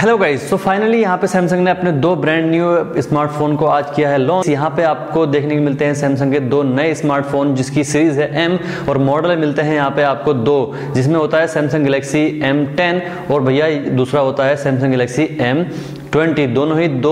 Hello guys, तो finally यहाँ पे सैमसंग ने अपने दो ब्रांड न्यू स्मार्टफोन को आज किया है लॉन्च। यहाँ पे आपको देखने को मिलते हैं सैमसंग के दो नए स्मार्टफोन जिसकी सीरीज है M और मॉडल मिलते हैं यहाँ पे आपको दो, जिसमें होता है सैमसंग गैलेक्सी M10 और भैया दूसरा होता है सैमसंग गैलेक्सी M20। दोनों ही दो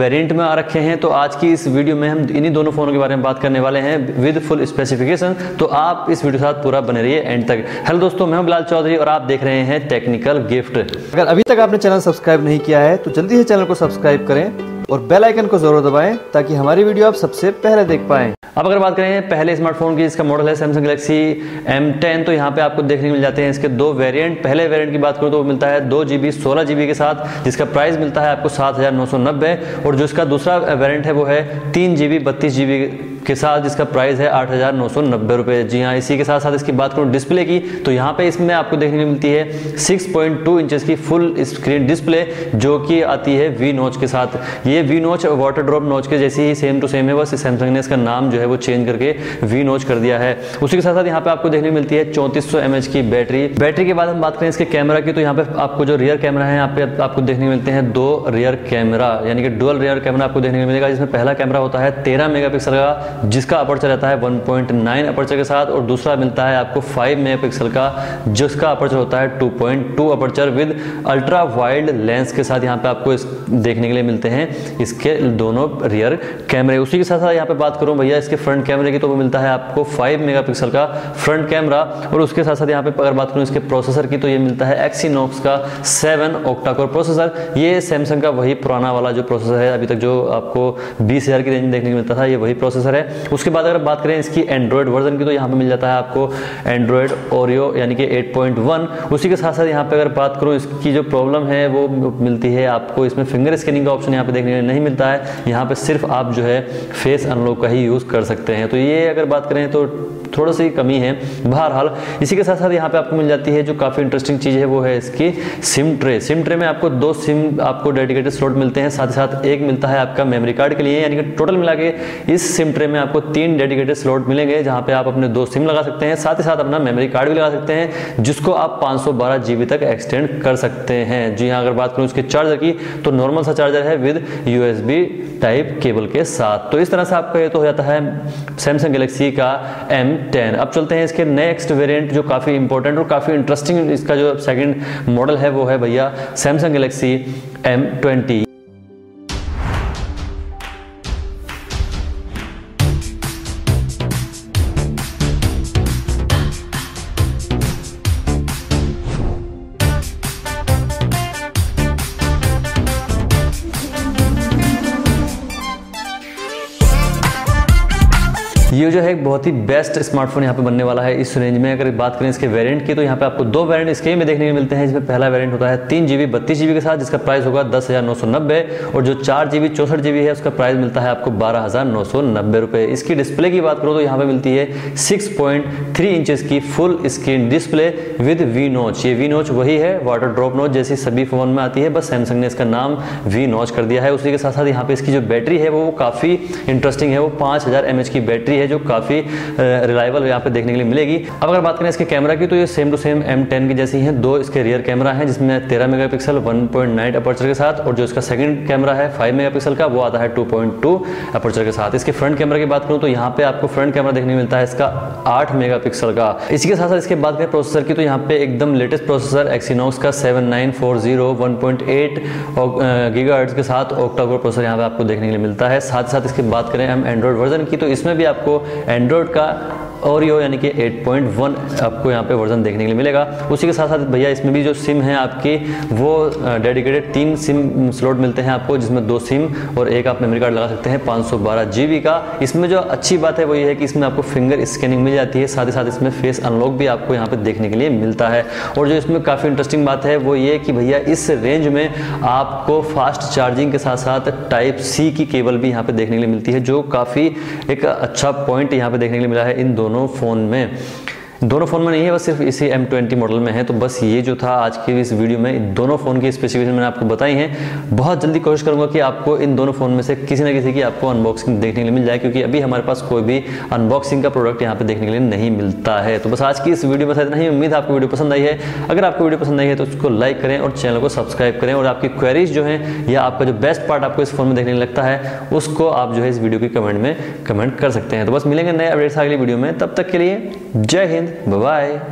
वेरिएंट में आ रखे हैं। तो आज की इस वीडियो में हम इन्हीं दोनों फ़ोनों के बारे में बात करने वाले हैं विद फुल स्पेसिफिकेशन। तो आप इस वीडियो के साथ पूरा बने रहिए एंड तक। हेलो दोस्तों, मैं हूं बिलाल चौधरी और आप देख रहे हैं टेक्निकल गिफ्ट। अगर अभी तक आपने चैनल सब्सक्राइब नहीं किया है तो जल्दी से चैनल को सब्सक्राइब करें और बेल आइकन को जरूर दबाएं ताकि हमारी वीडियो आप सबसे पहले देख पाएं। अब अगर बात करें पहले स्मार्टफोन की, इसका मॉडल है सैमसंग गैलेक्सी M10। तो यहाँ पे आपको देखने को मिल जाते हैं इसके दो वेरिएंट। पहले वेरिएंट की बात करूँ तो वो मिलता है 2GB 16GB के साथ, जिसका प्राइस मिलता है आपको 7990। और जो इसका दूसरा वेरिएंट है वो है 3GB 32GB के साथ, जिसका प्राइस है 8990 रुपये। जी हाँ, इसी के साथ साथ इसकी बात करूँ डिस्प्ले की, तो यहाँ पे इसमें आपको देखने को मिलती है 6.2 इंचेस की फुल स्क्रीन डिस्प्ले जो कि आती है वी नोच के साथ। ये वी नोच वाटर ड्रॉप नोच के जैसी ही सेम टू सेम है, बस सैमसंग ने इसका नाम जो है वो चेंज करके वी नोच कर दिया है। उसी के साथ साथ यहाँ पे आपको देखने को मिलती है 3400 mAh की बैटरी। बैटरी के बाद हम बात करें इसके कैमरा की, तो यहाँ पे आपको जो रियर कैमरा है, यहाँ पे आपको देखने को मिलते हैं दो रियर कैमरा, यानी कि डुअल रियर कैमरा आपको देखने को मिलेगा, जिसमें पहला कैमरा होता है 13 मेगापिक्सल का, जिसका अपर्चर रहता है 1.9 अपर्चर के साथ, और दूसरा मिलता है आपको 5 मेगापिक्सल का जिसका अपर्चर होता है 2.2 aperture with ultra wide lens के साथ। यहाँ पे आपको इस देखने के लिए मिलते हैं इसके दोनों रियर कैमरे। उसी के साथ साथ यहाँ पे बात करूँ भैया इसके फ्रंट कैमरे की, तो वो मिलता है आपको 5 मेगापिक्सल का फ्रंट कैमरा। और उसके साथ साथ यहाँ पे अगर बात करूँ इसके प्रोसेसर की, तो ये मिलता है एक्सीनोक्स का 7 ऑक्टा कोर प्रोसेसर। ये सैमसंग का वही पुराना वाला जो प्रोसेसर है, अभी तक जो आपको 20,000 की रेंज में देखने को मिलता था, ये वही प्रोसेसर है। उसके बाद अगर बात करें इसकी एंड्रॉयड वर्जन की, तो यहाँ पे मिल जाता है आपको एंड्रॉयड ओरियो यानी कि 8.1। उसी के साथ साथ यहाँ पे अगर बात करूँ इसकी जो प्रॉब्लम है वो मिलती है आपको, इसमें फिंगर स्कैनिंग का ऑप्शन यहाँ पे देखने में नहीं मिलता है। यहाँ पे सिर्फ आप जो है फेस अनलॉक का ही यूज़ कर सकते हैं। तो ये अगर बात करें तो थोड़ा सी कमी है बहरहाल। इसी के साथ साथ यहाँ पे आपको मिल जाती है जो काफ़ी इंटरेस्टिंग चीज़ है वो है इसकी सिम ट्रे। सिम ट्रे में आपको 2 सिम आपको डेडिकेटेड स्लॉट मिलते हैं, साथ ही साथ एक मिलता है आपका मेमोरी कार्ड के लिए, यानी कि टोटल मिला के इस सिम ट्रे में आपको 3 डेडिकेटेड स्लॉट मिलेंगे, जहाँ पे आप अपने 2 सिम लगा सकते हैं, साथ ही साथ अपना मेमोरी कार्ड भी लगा सकते हैं, जिसको आप 512 GB तक एक्सटेंड कर सकते हैं। जी हाँ, अगर बात करूँ उसके चार्जर की, तो नॉर्मल सा चार्जर है विद USB टाइप केबल के साथ। तो इस तरह से आपका ये तो हो जाता है सैमसंग गैलेक्सी का M10। अब चलते हैं इसके नेक्स्ट वेरिएंट जो काफ़ी इंपॉर्टेंट और काफ़ी इंटरेस्टिंग, इसका जो सेकंड मॉडल है वो है भैया सैमसंग गैलेक्सी M20। ये जो है एक बहुत ही बेस्ट स्मार्टफोन यहाँ पे बनने वाला है इस रेंज में। अगर बात करें इसके वेरिएंट की, तो यहाँ पे आपको दो वेरिएंट इसके में देखने को मिलते हैं, जिसमें पहला वेरिएंट होता है 3GB 32GB के साथ, जिसका प्राइस होगा 10,990, और जो 4GB 64GB है उसका प्राइस मिलता है आपको 12,990 रुपये। इसकी डिस्प्ले की बात करो तो यहाँ पे मिलती है 6.3 इंचेस की full screen display with V notch. ये वी नोच वही है वाटर ड्रॉप नोच जैसी सभी फोन में आती है, बस सैमसंग ने इसका नाम वी नोच कर दिया है। उसी के साथ साथ यहाँ पे इसकी जो बैटरी है वो काफ़ी इंटरेस्टिंग है, वो 5000 mAh की बैटरी है जो काफी रिलायबल यहाँ पे देखने के लिए मिलेगी। अब अगर बात करें इसके कैमरा की, तो ये सेम टू सेम M10 की जैसी हैं। दो इसके रियर कैमरा हैं, जिसमें 13 मेगापिक्सल 1.9 अपर्चर के साथ, और जो इसका सेकंड कैमरा है 5 मेगापिक्सल का, वो आता है 2.2 अपर्चर के साथ। इसके फ्रंट कैमरा की बात करूँ तो यहाँ पे आपको फ्रंट कैमरा देखने को मिलता है इसका 8 मेगापिक्सल का। इसी के साथ साथ इसके बात करें प्रोसेसर की, तो यहाँ पे एकदम लेटेस्ट प्रोसेसर एक्सीनोस का 7940 1.8 GHz के साथ ऑक्टा कोर प्रोसेसर यहाँ पे आपको देखने के लिए मिलता है। साथ ही साथ इसकी बात करें हम एंड्रॉयड वर्जन की, तो इसमें भी आपको एंड्रॉयड का ओरियो यानी कि 8.1 आपको यहाँ पे वर्जन देखने के लिए मिलेगा। उसी के साथ साथ भैया इसमें भी जो सिम है आपकी वो डेडिकेटेड 3 सिम स्लॉट मिलते हैं आपको, जिसमें 2 सिम और एक आप मेमोरी कार्ड लगा सकते हैं 512 GB का। इसमें जो अच्छी बात है वो ये है कि इसमें आपको फिंगर स्कैनिंग मिल जाती है, साथ ही साथ इसमें फेस अनलॉक भी आपको यहाँ पर देखने के लिए मिलता है। और जो इसमें काफ़ी इंटरेस्टिंग बात है वो ये कि भैया इस रेंज में आपको फास्ट चार्जिंग के साथ साथ Type-C की केबल भी यहाँ पर देखने के लिए मिलती है, जो काफ़ी एक अच्छा पॉइंट यहाँ पे देखने के लिए मिला है इन दोनों फोन में। दोनों फ़ोन में नहीं है, बस सिर्फ इसी M20 मॉडल में है। तो बस ये जो था आज के इस वीडियो में दोनों फ़ोन की स्पेसिफिकेशन मैंने आपको बताई हैं। बहुत जल्दी कोशिश करूँगा कि आपको इन दोनों फ़ोन में से किसी ना किसी की आपको अनबॉक्सिंग देखने के लिए मिल जाए, क्योंकि अभी हमारे पास कोई भी अनबॉक्सिंग का प्रोडक्ट यहाँ पे देखने के लिए नहीं मिलता है। तो बस आज की इस वीडियो में इतना ही। उम्मीद आपको वीडियो पसंद आई है। अगर आपको वीडियो पसंद आई है तो उसको लाइक करें और चैनल को सब्सक्राइब करें, और आपकी क्वेरीज जो है या आपका जो बेस्ट पार्ट आपको इस फोन में देखने लगता है उसको आप जो है इस वीडियो की कमेंट में कमेंट कर सकते हैं। तो बस मिलेंगे नए अपडेट्स अगली वीडियो में, तब तक के लिए जय हिंद, बाय।